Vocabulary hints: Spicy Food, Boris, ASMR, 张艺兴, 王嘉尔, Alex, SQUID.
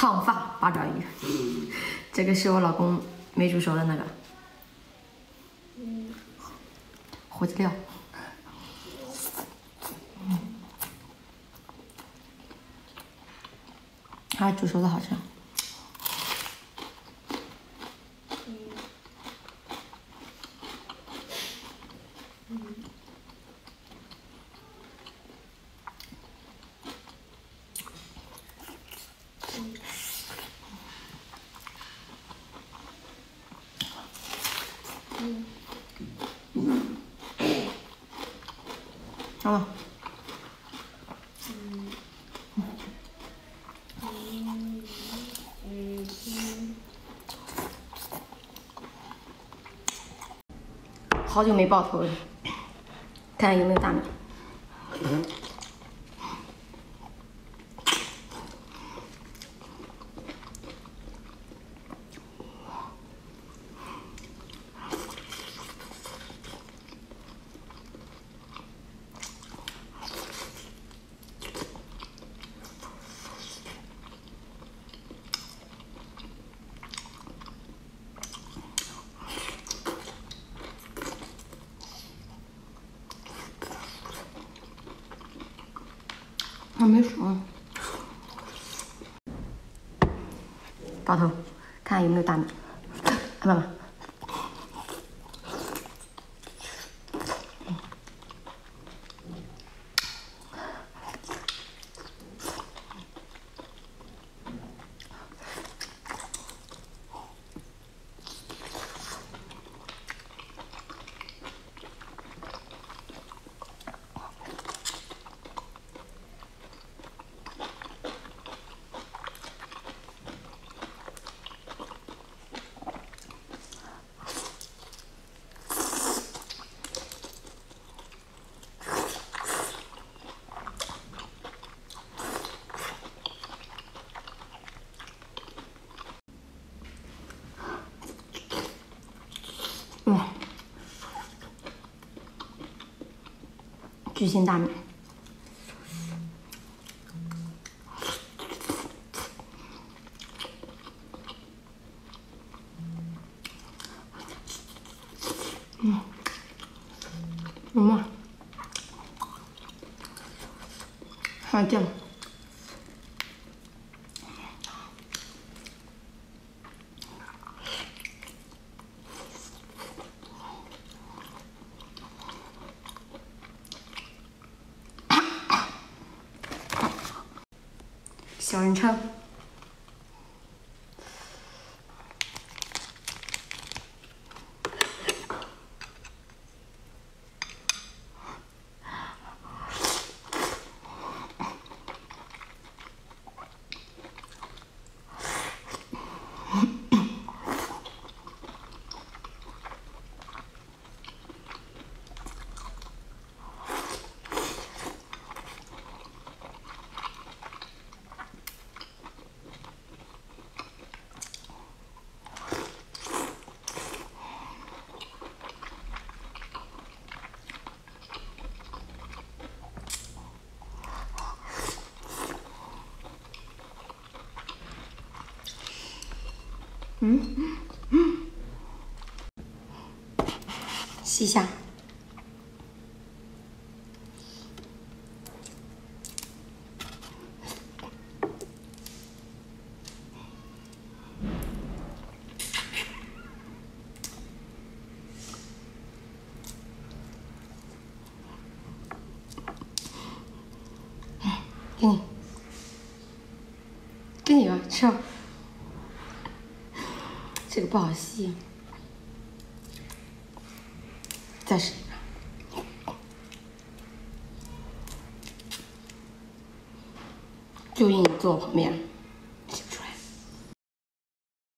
烫发八爪鱼，这个是我老公没煮熟的那个，火鸡料。 它煮熟的好吃。好。 好久没爆头了，看有没有大米。还没熟啊，爆头，看有没有大米，看吧。 哇，巨型大米，有吗？好酱。 小人称，吸一下。 给你吧，吃吧，这个不好吸，再试一个。就应你坐我旁边。